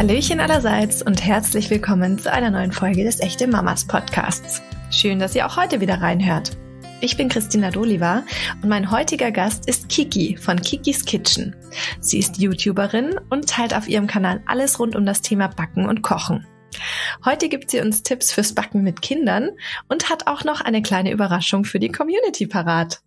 Hallöchen allerseits und herzlich willkommen zu einer neuen Folge des Echte Mamas Podcasts. Schön, dass ihr auch heute wieder reinhört. Ich bin Christina Doliva und mein heutiger Gast ist Kiki von Kikis Kitchen. Sie ist YouTuberin und teilt auf ihrem Kanal alles rund um das Thema Backen und Kochen. Heute gibt sie uns Tipps fürs Backen mit Kindern und hat auch noch eine kleine Überraschung für die Community parat.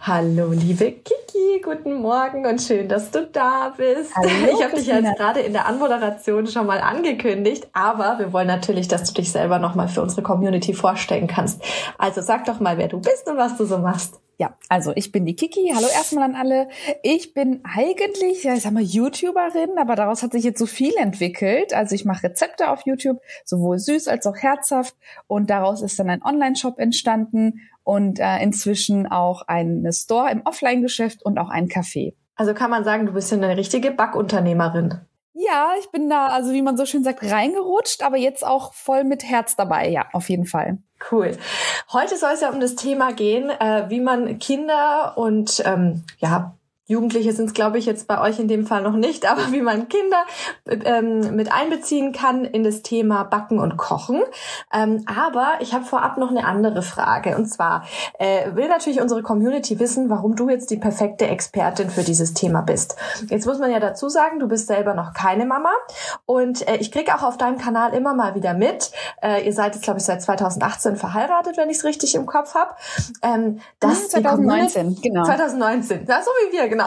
Hallo liebe Kiki, guten Morgen und schön, dass du da bist. Hallo, ich habe dich ja jetzt gerade in der Anmoderation schon mal angekündigt, aber wir wollen natürlich, dass du dich selber nochmal für unsere Community vorstellen kannst. Also sag doch mal, wer du bist und was du so machst. Ja, also ich bin die Kiki. Hallo erstmal an alle. Ich bin eigentlich, ja, ich sag mal YouTuberin, aber daraus hat sich jetzt so viel entwickelt. Also ich mache Rezepte auf YouTube, sowohl süß als auch herzhaft. Und daraus ist dann ein Online-Shop entstanden und inzwischen auch ein Store im Offline-Geschäft und auch ein Café. Also kann man sagen, du bist ja eine richtige Backunternehmerin. Ja, ich bin da, also wie man so schön sagt, reingerutscht, aber jetzt auch voll mit Herz dabei, ja, auf jeden Fall. Cool. Heute soll es ja um das Thema gehen, wie man Kinder und Jugendliche sind es, glaube ich, jetzt bei euch in dem Fall noch nicht, aber wie man Kinder mit einbeziehen kann in das Thema Backen und Kochen. Aber ich habe vorab noch eine andere Frage. Und zwar will natürlich unsere Community wissen, warum du jetzt die perfekte Expertin für dieses Thema bist. Jetzt muss man ja dazu sagen, du bist selber noch keine Mama. Und ich kriege auch auf deinem Kanal immer mal wieder mit, ihr seid jetzt, glaube ich, seit 2018 verheiratet, wenn ich es richtig im Kopf habe. 2019, genau. 2019, ja, so wie wir, genau.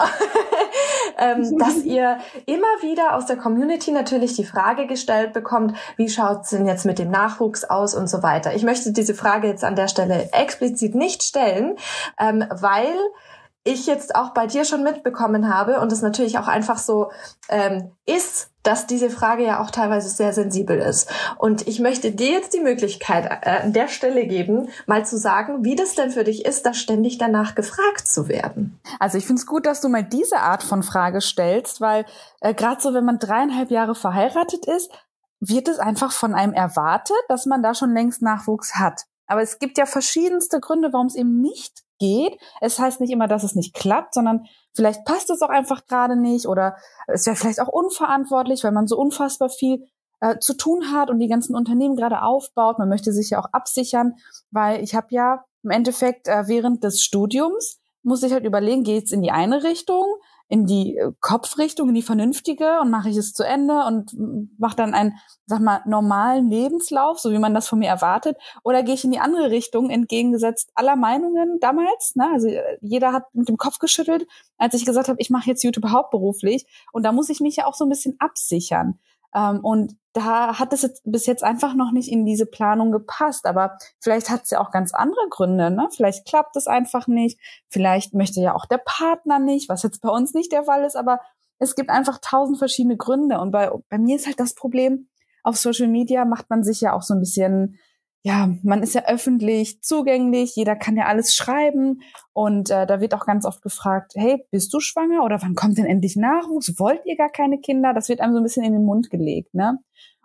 Dass ihr immer wieder aus der Community natürlich die Frage gestellt bekommt, wie schaut's denn jetzt mit dem Nachwuchs aus und so weiter. Ich möchte diese Frage jetzt an der Stelle explizit nicht stellen, weil ich jetzt auch bei dir schon mitbekommen habe und es natürlich auch einfach so ist, dass diese Frage ja auch teilweise sehr sensibel ist. Und ich möchte dir jetzt die Möglichkeit an der Stelle geben, mal zu sagen, wie das denn für dich ist, da ständig danach gefragt zu werden. Also ich finde es gut, dass du mal diese Art von Frage stellst, weil gerade so, wenn man 3,5 Jahre verheiratet ist, wird es einfach von einem erwartet, dass man da schon längst Nachwuchs hat. Aber es gibt ja verschiedenste Gründe, warum es eben nicht geht. Es heißt nicht immer, dass es nicht klappt, sondern vielleicht passt es auch einfach gerade nicht oder es wäre vielleicht auch unverantwortlich, weil man so unfassbar viel zu tun hat und die ganzen Unternehmen gerade aufbaut. Man möchte sich ja auch absichern, weil ich habe ja im Endeffekt während des Studiums muss ich halt überlegen, gehe ich in die eine Richtung, in die Kopfrichtung, in die vernünftige und mache ich es zu Ende und mache dann einen, sag mal, normalen Lebenslauf, so wie man das von mir erwartet, oder gehe ich in die andere Richtung, entgegengesetzt aller Meinungen damals, ne? Also jeder hat mit dem Kopf geschüttelt, als ich gesagt habe, ich mache jetzt YouTube hauptberuflich und da muss ich mich ja auch so ein bisschen absichern. Und da hat es jetzt bis jetzt einfach noch nicht in diese Planung gepasst, aber vielleicht hat es ja auch ganz andere Gründe, ne? Vielleicht klappt es einfach nicht, vielleicht möchte ja auch der Partner nicht, was jetzt bei uns nicht der Fall ist, aber es gibt einfach 1000 verschiedene Gründe und bei mir ist halt das Problem, auf Social Media macht man sich ja auch so ein bisschen, ja, man ist ja öffentlich zugänglich, jeder kann ja alles schreiben und da wird auch ganz oft gefragt, hey, bist du schwanger oder wann kommt denn endlich Nachwuchs? Wollt ihr gar keine Kinder? Das wird einem so ein bisschen in den Mund gelegt, ne?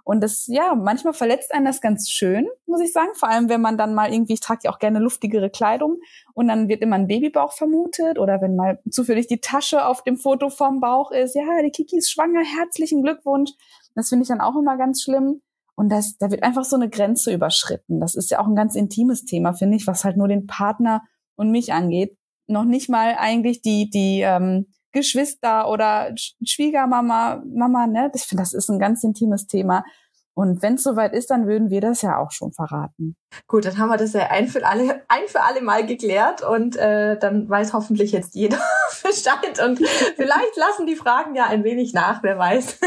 Und das, ja, manchmal verletzt einen das ganz schön, muss ich sagen, vor allem wenn man dann mal irgendwie, ich trage ja auch gerne luftigere Kleidung und dann wird immer ein Babybauch vermutet oder wenn mal zufällig die Tasche auf dem Foto vom Bauch ist, ja, die Kiki ist schwanger, herzlichen Glückwunsch, das finde ich dann auch immer ganz schlimm. Und da wird einfach so eine Grenze überschritten. Das ist ja auch ein ganz intimes Thema, finde ich, was halt nur den Partner und mich angeht. Noch nicht mal eigentlich die Geschwister oder Schwiegermama, ne? Ich finde, das ist ein ganz intimes Thema. Und wenn es soweit ist, dann würden wir das ja auch schon verraten. Gut, dann haben wir das ja ein für alle Mal geklärt und dann weiß hoffentlich jetzt jeder Bescheid. Und vielleicht lassen die Fragen ja ein wenig nach, wer weiß.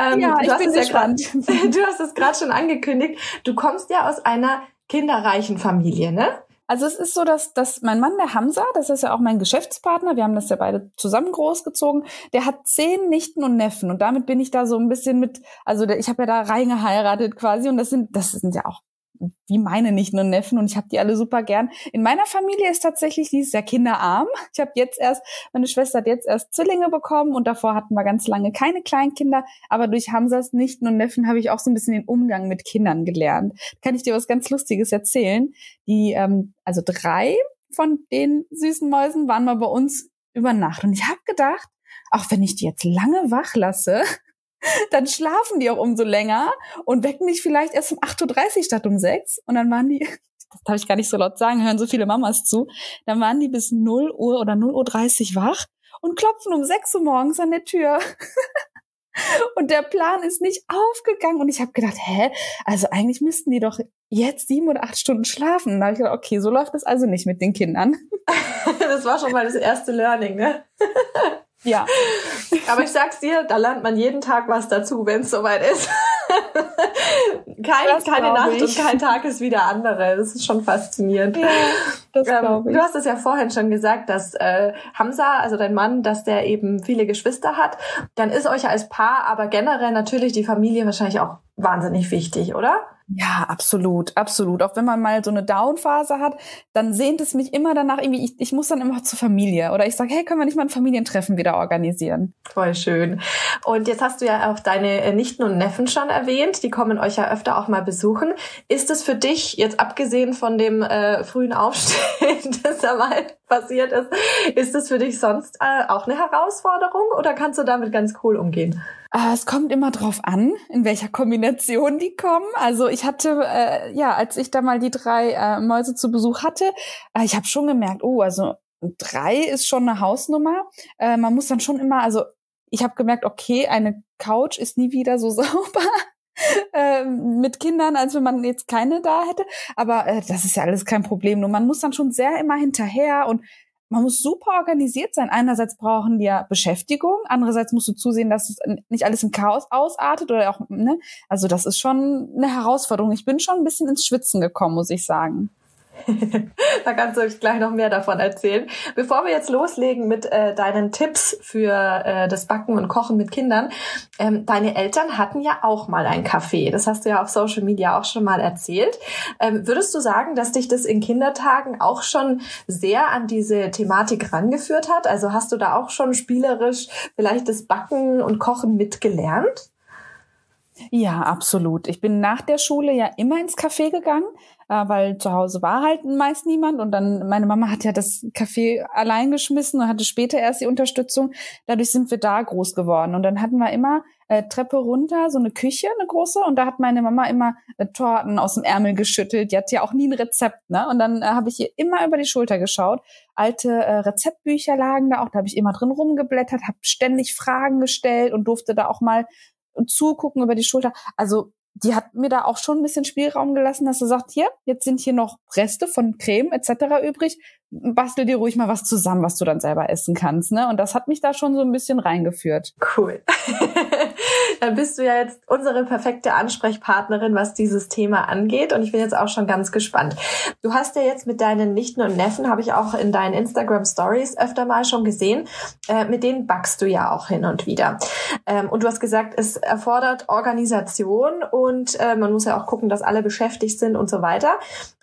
Ja, ich bin gespannt. Du hast es gerade schon angekündigt. Du kommst ja aus einer kinderreichen Familie, ne? Also es ist so, dass mein Mann, der Hamza, das ist ja auch mein Geschäftspartner, wir haben das ja beide zusammen großgezogen, der hat 10 Nichten und Neffen und damit bin ich da so ein bisschen mit, also ich habe ja da reingeheiratet quasi und das sind ja auch wie meine Nichten und Neffen und ich habe die alle super gern. In meiner Familie ist tatsächlich, die ist ja kinderarm. Ich habe meine Schwester hat jetzt erst Zwillinge bekommen und davor hatten wir ganz lange keine Kleinkinder, aber durch Hamzas Nichten und Neffen habe ich auch so ein bisschen den Umgang mit Kindern gelernt. Kann ich dir was ganz Lustiges erzählen? Die, also 3 von den süßen Mäusen waren mal bei uns über Nacht und ich habe gedacht, auch wenn ich die jetzt lange wach lasse, dann schlafen die auch umso länger und wecken mich vielleicht erst um 8.30 Uhr statt um 6. Und dann waren die, das darf ich gar nicht so laut sagen, hören so viele Mamas zu, dann waren die bis 0 Uhr oder 0.30 Uhr wach und klopfen um 6 Uhr morgens an der Tür. Und der Plan ist nicht aufgegangen. Und ich habe gedacht, also eigentlich müssten die doch jetzt 7 oder 8 Stunden schlafen. Und da habe ich gedacht, okay, so läuft das also nicht mit den Kindern. Das war schon mal das erste Learning, ne? Ja. Aber ich sag's dir, da lernt man jeden Tag was dazu, wenn es soweit ist. Keine Nacht und kein Tag ist wie der andere. Das ist schon faszinierend. Ja, das glaube ich. Du hast es ja vorhin schon gesagt, dass Hamza, also dein Mann, dass der eben viele Geschwister hat. Dann ist euch als Paar aber generell natürlich die Familie wahrscheinlich auch wahnsinnig wichtig, oder? Ja, absolut, absolut. Auch wenn man mal so eine Down-Phase hat, dann sehnt es mich immer danach irgendwie, ich muss dann immer zur Familie. Oder ich sage, hey, können wir nicht mal ein Familientreffen wieder organisieren? Voll schön. Und jetzt hast du ja auch deine Nichten und Neffen schon erwähnt. Die kommen euch ja öfter auch mal besuchen. Ist es für dich, jetzt abgesehen von dem frühen Aufstehen, das da mal passiert ist es für dich sonst auch eine Herausforderung? Oder kannst du damit ganz cool umgehen? Es kommt immer drauf an, in welcher Kombination die kommen. Also ich hatte, als ich da mal die 3 Mäuse zu Besuch hatte, ich habe schon gemerkt, also 3 ist schon eine Hausnummer. Man muss dann schon immer, also ich habe gemerkt, okay, eine Couch ist nie wieder so sauber mit Kindern, als wenn man jetzt keine da hätte. Aber das ist ja alles kein Problem. Nur man muss dann schon sehr immer hinterher und man muss super organisiert sein. Einerseits brauchen die ja Beschäftigung, andererseits musst du zusehen, dass es nicht alles im Chaos ausartet oder auch, ne? Also das ist schon eine Herausforderung. Ich bin schon ein bisschen ins Schwitzen gekommen, muss ich sagen. Da kannst du euch gleich noch mehr davon erzählen. Bevor wir jetzt loslegen mit deinen Tipps für das Backen und Kochen mit Kindern, deine Eltern hatten ja auch mal ein Café. Das hast du ja auf Social Media auch schon mal erzählt. Würdest du sagen, dass dich das in Kindertagen auch schon sehr an diese Thematik rangeführt hat? Also hast du da auch schon spielerisch vielleicht das Backen und Kochen mitgelernt? Ja, absolut. Ich bin nach der Schule ja immer ins Café gegangen, weil zu Hause war halt meist niemand. Und dann, meine Mama hat ja das Café allein geschmissen und hatte später erst die Unterstützung. Dadurch sind wir da groß geworden. Und dann hatten wir immer Treppe runter, so eine Küche, eine große. Und da hat meine Mama immer Torten aus dem Ärmel geschüttelt. Die hat ja auch nie ein Rezept, ne? Und dann habe ich ihr immer über die Schulter geschaut. Alte Rezeptbücher lagen da auch. Da habe ich immer drin rumgeblättert, habe ständig Fragen gestellt und durfte da auch mal zugucken über die Schulter. Also die hat mir da auch schon ein bisschen Spielraum gelassen, dass sie sagt, hier, jetzt sind hier noch Reste von Creme etc. übrig, bastel dir ruhig mal was zusammen, was du dann selber essen kannst, ne? Und das hat mich da schon so ein bisschen reingeführt. Cool. Dann bist du ja jetzt unsere perfekte Ansprechpartnerin, was dieses Thema angeht. Und ich bin jetzt auch schon ganz gespannt. Du hast ja jetzt mit deinen Nichten und Neffen, habe ich auch in deinen Instagram-Stories öfter mal schon gesehen, mit denen backst du ja auch hin und wieder. Und du hast gesagt, es erfordert Organisation und man muss ja auch gucken, dass alle beschäftigt sind und so weiter.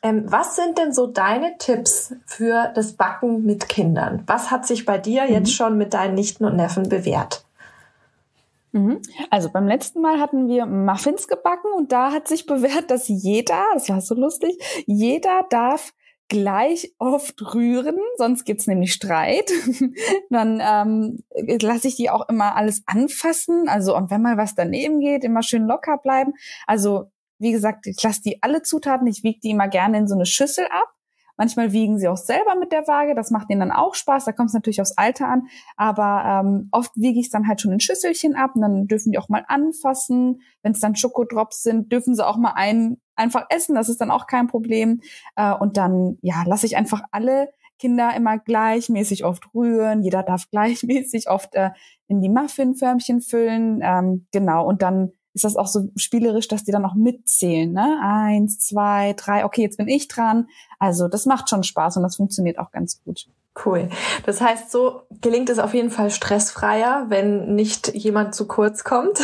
Was sind denn so deine Tipps für das Backen mit Kindern? Was hat sich bei dir jetzt schon mit deinen Nichten und Neffen bewährt? Also beim letzten Mal hatten wir Muffins gebacken und da hat sich bewährt, dass jeder, das war so lustig, jeder darf gleich oft rühren, sonst gibt's nämlich Streit. Dann lasse ich die auch immer alles anfassen, also und wenn mal was daneben geht, immer schön locker bleiben. Also wie gesagt, ich lasse die alle Zutaten, ich wiege die immer gerne in so eine Schüssel ab. Manchmal wiegen sie auch selber mit der Waage, das macht denen dann auch Spaß, da kommt es natürlich aufs Alter an, aber oft wiege ich es dann halt schon in Schüsselchen ab und dann dürfen die auch mal anfassen, wenn es dann Schokodrops sind, dürfen sie auch mal einfach essen, das ist dann auch kein Problem und dann ja lasse ich einfach alle Kinder immer gleichmäßig oft rühren, jeder darf gleichmäßig oft in die Muffinförmchen füllen, genau und dann ist das auch so spielerisch, dass die dann auch mitzählen, ne? 1, 2, 3, okay, jetzt bin ich dran. Also das macht schon Spaß und das funktioniert auch ganz gut. Cool. Das heißt, so gelingt es auf jeden Fall stressfreier, wenn nicht jemand zu kurz kommt.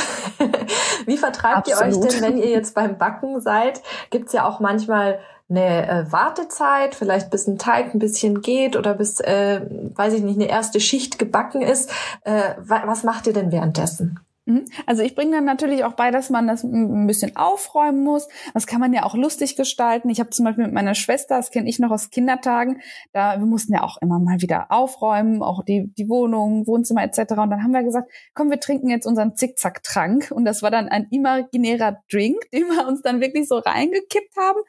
Wie vertreibt ihr euch denn, wenn ihr jetzt beim Backen seid? Gibt's ja auch manchmal eine Wartezeit, vielleicht bis ein Teig ein bisschen geht oder bis, weiß ich nicht, eine erste Schicht gebacken ist. Was macht ihr denn währenddessen? Also ich bringe dann natürlich auch bei, dass man das ein bisschen aufräumen muss. Das kann man ja auch lustig gestalten. Ich habe zum Beispiel mit meiner Schwester, das kenne ich noch aus Kindertagen, wir mussten ja auch immer mal wieder aufräumen, auch die Wohnung, Wohnzimmer etc. Und dann haben wir gesagt, komm, wir trinken jetzt unseren Zickzack-Trank. Und das war dann ein imaginärer Drink, den wir uns dann wirklich so reingekippt haben.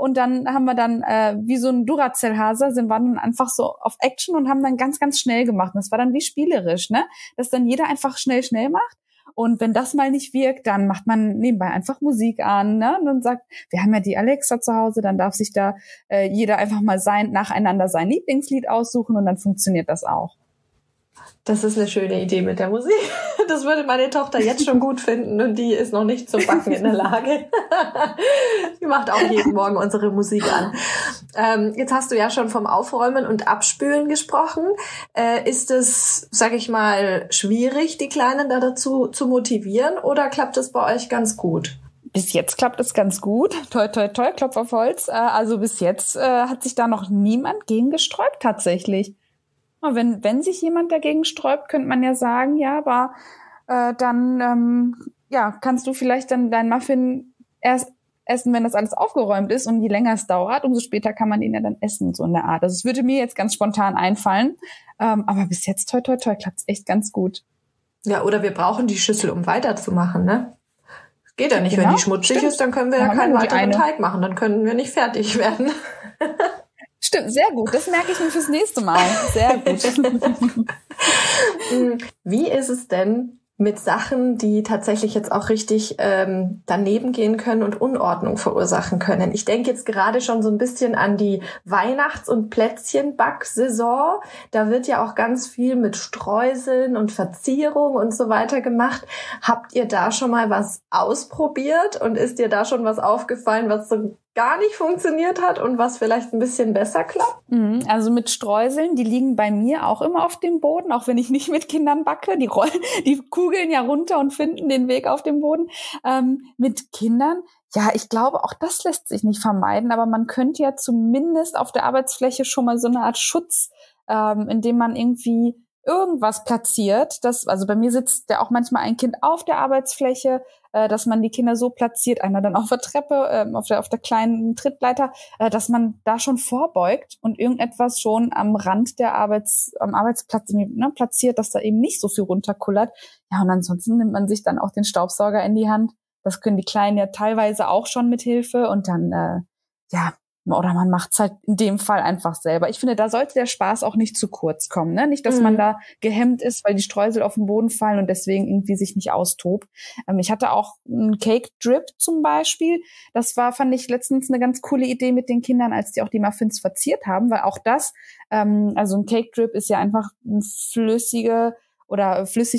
Und dann haben wir dann wie so ein Duracell-Hase, sind wir dann einfach so auf Action und haben dann ganz, ganz schnell gemacht. Und das war dann wie spielerisch, ne? Dass dann jeder einfach schnell macht. Und wenn das mal nicht wirkt, dann macht man nebenbei einfach Musik an, ne? Und dann sagt, wir haben ja die Alexa zu Hause, dann darf sich da jeder einfach mal nacheinander sein Lieblingslied aussuchen und dann funktioniert das auch. Das ist eine schöne Idee mit der Musik. Das würde meine Tochter jetzt schon gut finden und die ist noch nicht zum Backen in der Lage. Die macht auch jeden Morgen unsere Musik an. Jetzt hast du ja schon vom Aufräumen und Abspülen gesprochen. Ist es, sag ich mal, schwierig, die Kleinen da dazu zu motivieren oder klappt es bei euch ganz gut? Bis jetzt klappt es ganz gut. Toi, toi, toi, Klopf auf Holz. Also bis jetzt hat sich da noch niemand gegen gesträubt tatsächlich. Wenn sich jemand dagegen sträubt, könnte man ja sagen, ja, aber dann kannst du vielleicht dann deinen Muffin erst essen, wenn das alles aufgeräumt ist. Und je länger es dauert, umso später kann man den ja dann essen, so in der Art. Also es würde mir jetzt ganz spontan einfallen. Aber bis jetzt, toi, toi, toi, klappt es echt ganz gut. Ja, oder wir brauchen die Schüssel, um weiterzumachen, ne? Geht ja nicht, genau. Wenn die schmutzig Stimmt. ist, dann können wir ja keinen weiteren Teig machen. Dann können wir nicht fertig werden. Stimmt, sehr gut. Das merke ich mir fürs nächste Mal. Sehr gut. Wie ist es denn mit Sachen, die tatsächlich jetzt auch richtig daneben gehen können und Unordnung verursachen können? Ich denke jetzt gerade schon so ein bisschen an die Weihnachts- und Plätzchenbacksaison. Da wird ja auch ganz viel mit Streuseln und Verzierung und so weiter gemacht. Habt ihr da schon mal was ausprobiert und ist dir da schon was aufgefallen, was so gar nicht funktioniert hat und was vielleicht ein bisschen besser klappt? Also mit Streuseln, die liegen bei mir auch immer auf dem Boden, auch wenn ich nicht mit Kindern backe. Die kugeln ja runter und finden den Weg auf dem Boden. Mit Kindern, ja, ich glaube, auch das lässt sich nicht vermeiden, aber man könnte ja zumindest auf der Arbeitsfläche schon mal so eine Art Schutz, indem man irgendwie irgendwas platziert, also bei mir sitzt ja auch manchmal ein Kind auf der Arbeitsfläche, dass man die Kinder so platziert, einer dann auf der Treppe, auf der kleinen Trittleiter, dass man da schon vorbeugt und irgendetwas schon am Rand am Arbeitsplatz platziert, dass da eben nicht so viel runterkullert. Ja, und ansonsten nimmt man sich dann auch den Staubsauger in die Hand. Das können die Kleinen ja teilweise auch schon mit Hilfe und dann, oder man macht es halt in dem Fall einfach selber. Ich finde, da sollte der Spaß auch nicht zu kurz kommen, ne? Nicht, dass man da gehemmt ist, weil die Streusel auf den Boden fallen und deswegen irgendwie sich nicht austobt. Ich hatte auch einen Cake-Drip zum Beispiel. Das fand ich letztens eine ganz coole Idee mit den Kindern, als die auch die Muffins verziert haben, weil auch das, also ein Cake-Drip ist ja einfach flüssig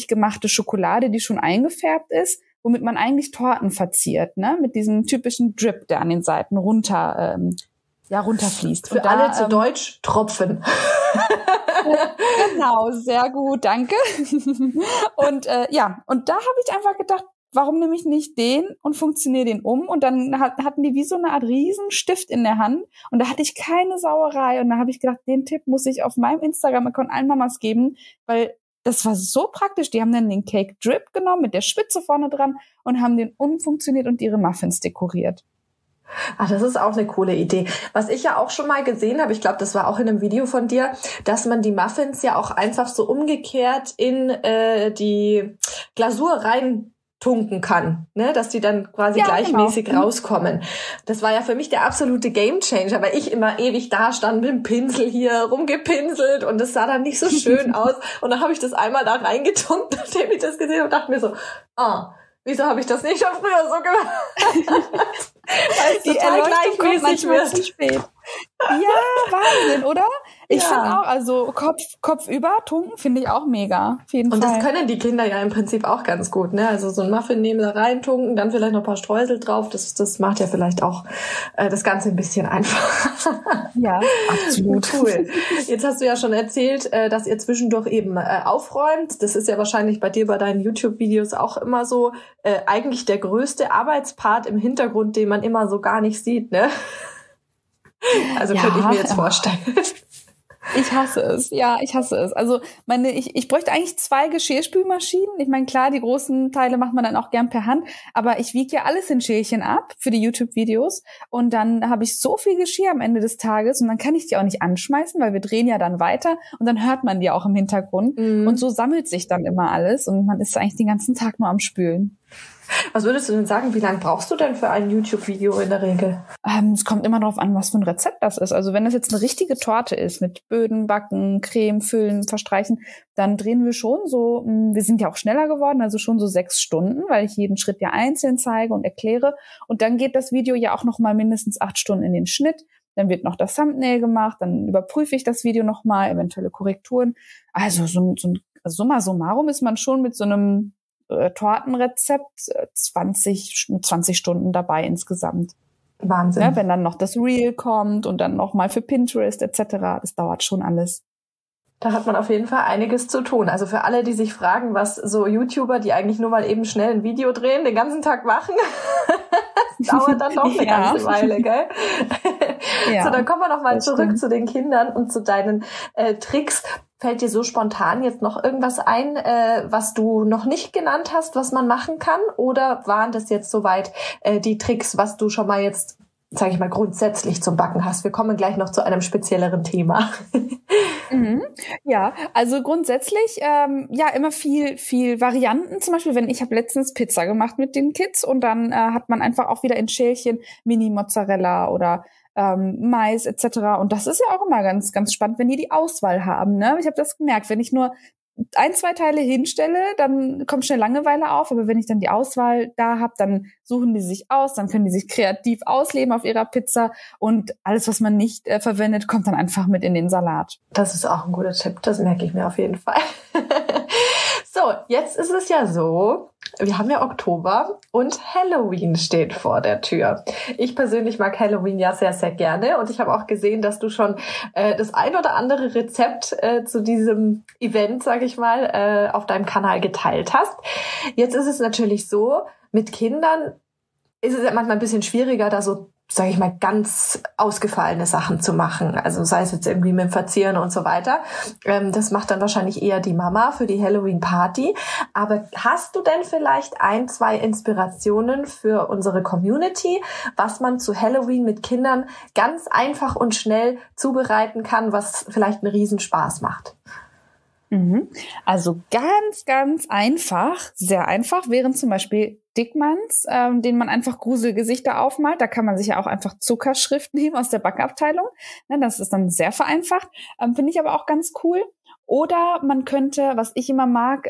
gemachte Schokolade, die schon eingefärbt ist, womit man eigentlich Torten verziert, ne? Mit diesem typischen Drip, der an den Seiten runterfließt. Für alle zu Deutsch Tropfen. Genau, sehr gut, danke. Und und da habe ich einfach gedacht, warum nehme ich nicht den und funktioniere den um? Und dann hatten die wie so eine Art Riesenstift in der Hand und da hatte ich keine Sauerei und da habe ich gedacht, den Tipp muss ich auf meinem Instagram-Account allen Mamas geben, weil das war so praktisch. Die haben dann den Cake Drip genommen mit der Spitze vorne dran und haben den umfunktioniert und ihre Muffins dekoriert. Ach, das ist auch eine coole Idee. Was ich ja auch schon mal gesehen habe, ich glaube, das war auch in einem Video von dir, dass man die Muffins ja auch einfach so umgekehrt in die Glasur reintunken kann, ne? Dass die dann quasi gleichmäßig rauskommen. Das war ja für mich der absolute Gamechanger, weil ich immer ewig da stand mit dem Pinsel hier rumgepinselt und das sah dann nicht so schön aus. Und dann habe ich das einmal da reingetunkt, nachdem ich das gesehen habe und dachte mir so, wieso habe ich das nicht schon früher so gemacht? Weil es total gleichmäßig wird. Zu spät. Ja, Wahnsinn, oder? Ich finde auch, also Kopf über, tunken finde ich auch mega. Auf jeden Fall. Das können die Kinder ja im Prinzip auch ganz gut, ne? Also so ein Muffin nehmen, da rein tunken, dann vielleicht noch ein paar Streusel drauf. Das macht ja vielleicht auch das Ganze ein bisschen einfacher. Ja, absolut. Cool. Jetzt hast du ja schon erzählt, dass ihr zwischendurch eben aufräumt. Das ist ja wahrscheinlich bei dir, bei deinen YouTube-Videos auch immer so eigentlich der größte Arbeitspart im Hintergrund, den man immer so gar nicht sieht, ne? Also könnte ich mir jetzt vorstellen. Ich hasse es, ja, ich hasse es. Also ich bräuchte eigentlich 2 Geschirrspülmaschinen. Ich meine, klar, die großen Teile macht man dann auch gern per Hand, aber ich wiege ja alles in Schälchen ab für die YouTube-Videos und dann habe ich so viel Geschirr am Ende des Tages und dann kann ich die auch nicht anschmeißen, weil wir drehen ja dann weiter und dann hört man die auch im Hintergrund und so sammelt sich dann immer alles und man ist eigentlich den ganzen Tag nur am Spülen. Was würdest du denn sagen, wie lange brauchst du denn für ein YouTube-Video in der Regel? Es kommt immer darauf an, was für ein Rezept das ist. Also wenn das jetzt eine richtige Torte ist, mit Böden, Backen, Creme, Füllen, Verstreichen, dann drehen wir schon so, wir sind ja auch schneller geworden, also schon so 6 Stunden, weil ich jeden Schritt ja einzeln zeige und erkläre. Und dann geht das Video ja auch nochmal mindestens 8 Stunden in den Schnitt. Dann wird noch das Thumbnail gemacht, dann überprüfe ich das Video nochmal, eventuelle Korrekturen. Also summa summarum ist man schon mit so einem Tortenrezept 20 Stunden dabei insgesamt. Wahnsinn. Ja, wenn dann noch das Reel kommt und dann noch mal für Pinterest etc. Das dauert schon alles. Da hat man auf jeden Fall einiges zu tun. Also für alle, die sich fragen, was so YouTuber, die eigentlich nur mal eben schnell ein Video drehen, den ganzen Tag machen, das dauert dann doch eine ganze Weile, gell? Ja, so, dann kommen wir nochmal zurück zu den Kindern und zu deinen Tricks. Fällt dir so spontan jetzt noch irgendwas ein, was du noch nicht genannt hast, was man machen kann? Oder waren das jetzt soweit die Tricks, was du schon mal jetzt, sage ich mal, grundsätzlich zum Backen hast? Wir kommen gleich noch zu einem spezielleren Thema. Ja, also grundsätzlich immer viel Varianten. Zum Beispiel, ich habe letztens Pizza gemacht mit den Kids und dann hat man einfach auch wieder in Schälchen Mini-Mozzarella oder Mais etc. Und das ist ja auch immer ganz, ganz spannend, wenn die die Auswahl haben. Ne? Ich habe das gemerkt, wenn ich nur 1, 2 Teile hinstelle, dann kommt schnell Langeweile auf, aber wenn ich dann die Auswahl da habe, dann suchen die sich aus, dann können die sich kreativ ausleben auf ihrer Pizza und alles, was man nicht verwendet, kommt dann einfach mit in den Salat. Das ist auch ein guter Tipp, das merke ich mir auf jeden Fall. So, jetzt ist es ja so, wir haben ja Oktober und Halloween steht vor der Tür. Ich persönlich mag Halloween ja sehr, sehr gerne und ich habe auch gesehen, dass du schon das ein oder andere Rezept zu diesem Event, sage ich mal, auf deinem Kanal geteilt hast. Jetzt ist es natürlich so, mit Kindern ist es ja manchmal ein bisschen schwieriger, da so, sage ich mal, ganz ausgefallene Sachen zu machen. Also sei es jetzt irgendwie mit dem Verzieren und so weiter. Das macht dann wahrscheinlich eher die Mama für die Halloween-Party. Aber hast du denn vielleicht 1, 2 Inspirationen für unsere Community, was man zu Halloween mit Kindern ganz einfach und schnell zubereiten kann, was vielleicht einen Riesenspaß macht? Also ganz, ganz einfach, sehr einfach, wären zum Beispiel Dickmanns, den man einfach Gruselgesichter aufmalt. Da kann man sich ja auch einfach Zuckerschrift nehmen aus der Backabteilung. Das ist dann sehr vereinfacht. Finde ich aber auch ganz cool. Oder man könnte, was ich immer mag,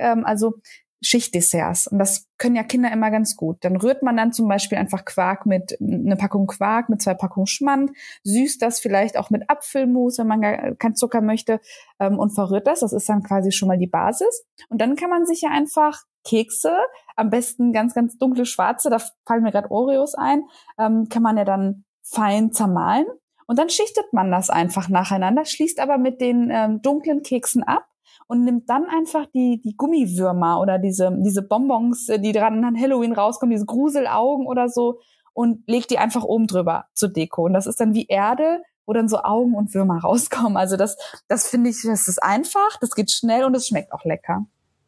Schichtdesserts. Und das können ja Kinder immer ganz gut. Dann rührt man dann zum Beispiel einfach eine Packung Quark mit 2 Packungen Schmand, süßt das vielleicht auch mit Apfelmus, wenn man gar keinen Zucker möchte, und verrührt das. Das ist dann quasi schon mal die Basis. Und dann kann man sich ja einfach Kekse, am besten ganz, ganz dunkle schwarze, da fallen mir gerade Oreos ein, kann man ja dann fein zermahlen. Und dann schichtet man das einfach nacheinander, schließt aber mit den dunklen Keksen ab und nimmt dann einfach die Gummiwürmer oder diese Bonbons, die dran an Halloween rauskommen, diese Gruselaugen oder so, und legt die einfach oben drüber zur Deko. Und das ist dann wie Erde, wo dann so Augen und Würmer rauskommen. Also das finde ich, das ist einfach, das geht schnell und es schmeckt auch lecker.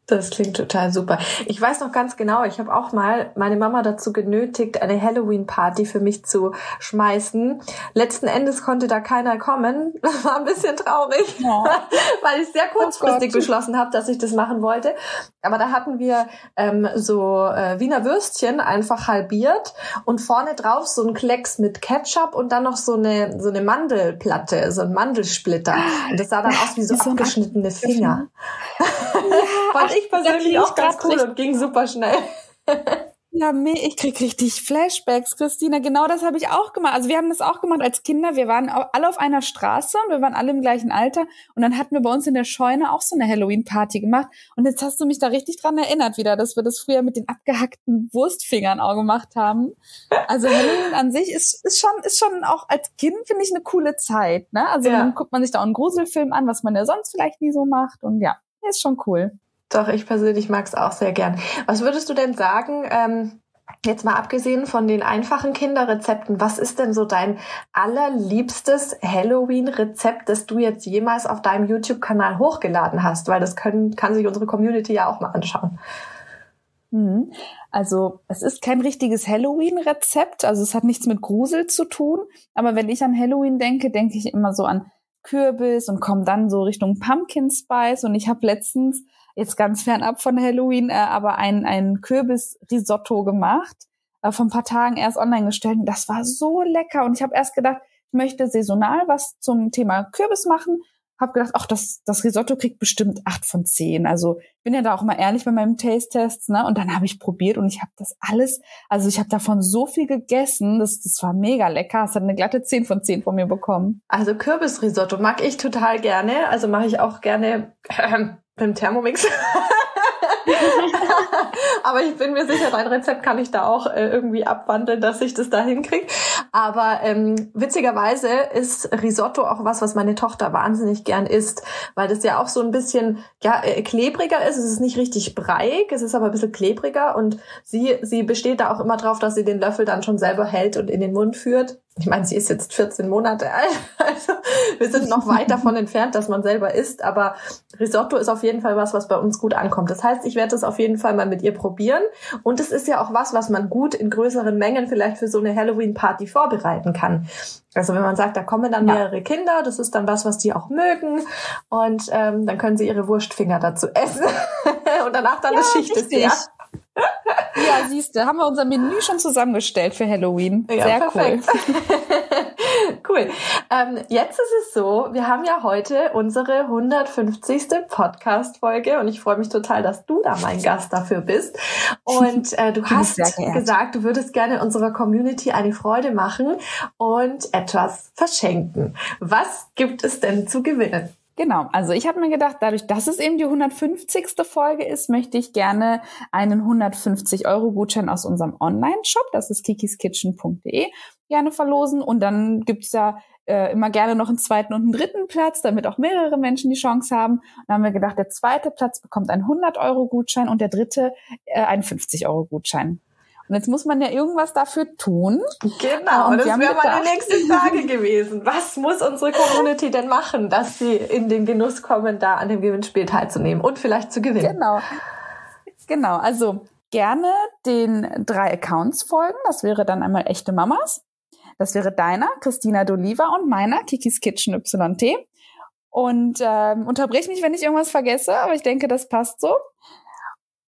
Das klingt total super. Ich weiß noch ganz genau, ich habe auch mal meine Mama dazu genötigt, eine Halloween-Party für mich zu schmeißen. Letzten Endes konnte da keiner kommen. Das war ein bisschen traurig, weil ich sehr kurzfristig beschlossen habe, dass ich das machen wollte. Aber da hatten wir Wiener Würstchen einfach halbiert und vorne drauf so ein Klecks mit Ketchup und dann noch so eine Mandelplatte, so ein Mandelsplitter. Und das sah dann aus wie so abgeschnittene Finger. Ja. Ich persönlich auch ganz cool und ging super schnell. Ja, ich krieg richtig Flashbacks, Christina. Genau das habe ich auch gemacht. Also wir haben das auch gemacht als Kinder. Wir waren alle auf einer Straße und wir waren alle im gleichen Alter. Und dann hatten wir bei uns in der Scheune auch so eine Halloween-Party gemacht. Und jetzt hast du mich da richtig dran erinnert wieder, dass wir das früher mit den abgehackten Wurstfingern auch gemacht haben. Also Halloween an sich ist schon auch als Kind, finde ich, eine coole Zeit. Ne? Also Dann guckt man sich da auch einen Gruselfilm an, was man ja sonst vielleicht nie so macht. Und ja, ist schon cool. Doch, ich persönlich mag es auch sehr gern. Was würdest du denn sagen, Jetzt mal abgesehen von den einfachen Kinderrezepten, was ist denn so dein allerliebstes Halloween-Rezept, das du jetzt jemals auf deinem YouTube-Kanal hochgeladen hast? Weil das kann sich unsere Community ja auch mal anschauen. Also es ist kein richtiges Halloween-Rezept, also es hat nichts mit Grusel zu tun. Aber wenn ich an Halloween denke, denke ich immer so an Kürbis und komme dann so Richtung Pumpkin Spice. Und ich habe letztens, jetzt ganz fernab von Halloween, aber ein Kürbis-Risotto gemacht, vor ein paar Tagen erst online gestellt. Und das war so lecker. Und ich habe erst gedacht, ich möchte saisonal was zum Thema Kürbis machen. Habe gedacht, ach, das Risotto kriegt bestimmt 8 von 10. Also ich bin ja da auch mal ehrlich bei meinem Taste-Test, ne? Und dann habe ich probiert und ich habe das alles, also ich habe davon so viel gegessen, das war mega lecker. Es hat eine glatte 10 von 10 von mir bekommen. Also Kürbisrisotto mag ich total gerne. Also mache ich auch gerne mit dem Thermomix. Aber ich bin mir sicher, dein Rezept kann ich da auch irgendwie abwandeln, dass ich das da hinkriege. Aber witzigerweise ist Risotto auch was meine Tochter wahnsinnig gern isst, weil das ja auch so ein bisschen klebriger ist. Es ist nicht richtig breiig, es ist aber ein bisschen klebriger. Und sie besteht da auch immer drauf, dass sie den Löffel dann schon selber hält und in den Mund führt. Ich meine, sie ist jetzt 14 Monate alt, also wir sind noch weit davon entfernt, dass man selber isst, aber Risotto ist auf jeden Fall was bei uns gut ankommt. Das heißt, ich werde das auf jeden Fall mal mit ihr probieren und es ist ja auch was man gut in größeren Mengen vielleicht für so eine Halloween-Party vorbereiten kann. Also wenn man sagt, da kommen dann mehrere Kinder, das ist dann was die auch mögen und dann können sie ihre Wurstfinger dazu essen und danach dann eine Schicht ist ja. Ja, siehst du, haben wir unser Menü schon zusammengestellt für Halloween. Ja, sehr perfekt. Cool. Jetzt ist es so, wir haben ja heute unsere 150. Podcast-Folge und ich freue mich total, dass du da mein Gast dafür bist. Und du hast gesagt, du würdest gerne unserer Community eine Freude machen und etwas verschenken. Was gibt es denn zu gewinnen? Genau, also ich habe mir gedacht, dadurch, dass es eben die 150. Folge ist, möchte ich gerne einen 150-Euro-Gutschein aus unserem Online-Shop, das ist kikiskitchen.de, gerne verlosen. Und dann gibt's ja immer gerne noch einen zweiten und einen dritten Platz, damit auch mehrere Menschen die Chance haben. Und dann haben wir gedacht, der zweite Platz bekommt einen 100-Euro-Gutschein und der dritte einen 50-Euro-Gutschein. Und jetzt muss man ja irgendwas dafür tun. Genau, und das wäre meine nächste Frage gewesen. Was muss unsere Community denn machen, dass sie in den Genuss kommen, da an dem Gewinnspiel teilzunehmen und vielleicht zu gewinnen? Genau. Also gerne den 3 Accounts folgen. Das wäre dann einmal Echte Mamas. Das wäre deiner, Christina Doliva, und meiner, Kikis Kitchen YT. Und unterbrich mich, wenn ich irgendwas vergesse, aber ich denke, das passt so.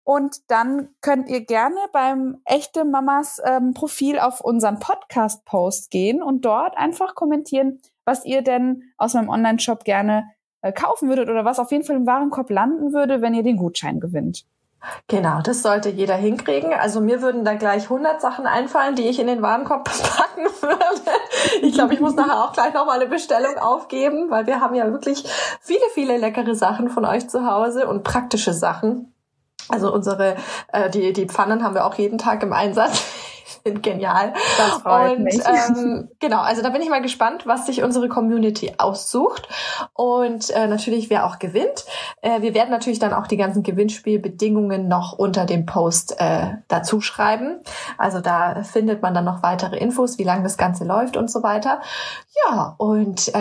Und dann könnt ihr gerne beim Echte Mamas Profil auf unseren Podcast-Post gehen und dort einfach kommentieren, was ihr denn aus meinem Online-Shop gerne kaufen würdet oder was auf jeden Fall im Warenkorb landen würde, wenn ihr den Gutschein gewinnt. Genau, das sollte jeder hinkriegen. Also mir würden da gleich 100 Sachen einfallen, die ich in den Warenkorb packen würde. Ich glaube, ich muss nachher auch gleich nochmal eine Bestellung aufgeben, weil wir haben ja wirklich viele, viele leckere Sachen von euch zu Hause und praktische Sachen. Also unsere, die Pfannen haben wir auch jeden Tag im Einsatz. Sind genial. Das freut mich. Genau, also da bin ich mal gespannt, was sich unsere Community aussucht und natürlich, wer auch gewinnt. Wir werden natürlich dann auch die ganzen Gewinnspielbedingungen noch unter dem Post dazu schreiben. Also da findet man dann noch weitere Infos, wie lange das Ganze läuft und so weiter. Ja, und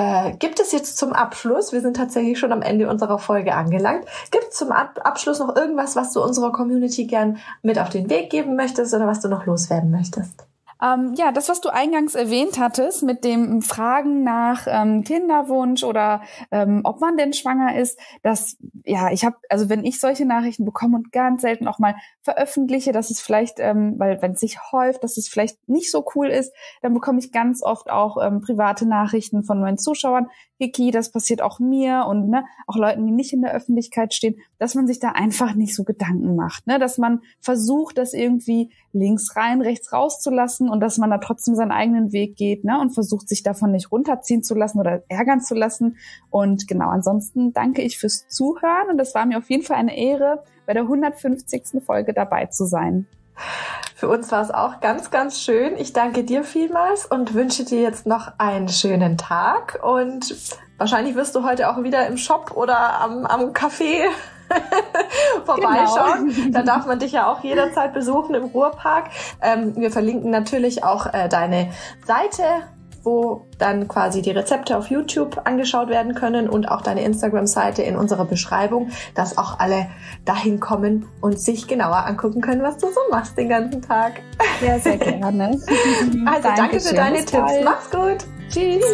gibt es jetzt zum Abschluss, wir sind tatsächlich schon am Ende unserer Folge angelangt, gibt es zum Abschluss noch irgendwas, was du unserer Community gern mit auf den Weg geben möchtest oder was du noch loswerden möchtest? Ja, das, was du eingangs erwähnt hattest mit dem Fragen nach Kinderwunsch oder ob man denn schwanger ist, wenn ich solche Nachrichten bekomme und ganz selten auch mal veröffentliche, dass es vielleicht, weil wenn es sich häuft, dass es vielleicht nicht so cool ist, dann bekomme ich ganz oft auch private Nachrichten von meinen Zuschauern. Kiki, das passiert auch mir und auch Leuten, die nicht in der Öffentlichkeit stehen, dass man sich da einfach nicht so Gedanken macht, dass man versucht, das irgendwie links rein, rechts rauszulassen und dass man da trotzdem seinen eigenen Weg geht, und versucht, sich davon nicht runterziehen zu lassen oder ärgern zu lassen. Und genau, ansonsten danke ich fürs Zuhören und das war mir auf jeden Fall eine Ehre, bei der 150. Folge dabei zu sein. Für uns war es auch ganz, ganz schön. Ich danke dir vielmals und wünsche dir jetzt noch einen schönen Tag. Und wahrscheinlich wirst du heute auch wieder im Shop oder am Café vorbeischauen. Genau. Da darf man dich ja auch jederzeit besuchen im Ruhrpark. Wir verlinken natürlich auch deine Seite, wo dann quasi die Rezepte auf YouTube angeschaut werden können, und auch deine Instagram-Seite in unserer Beschreibung, dass auch alle dahin kommen und sich genauer angucken können, was du so machst den ganzen Tag. Ja, sehr gerne. Also danke für deine Tipps. Mach's gut. Tschüss.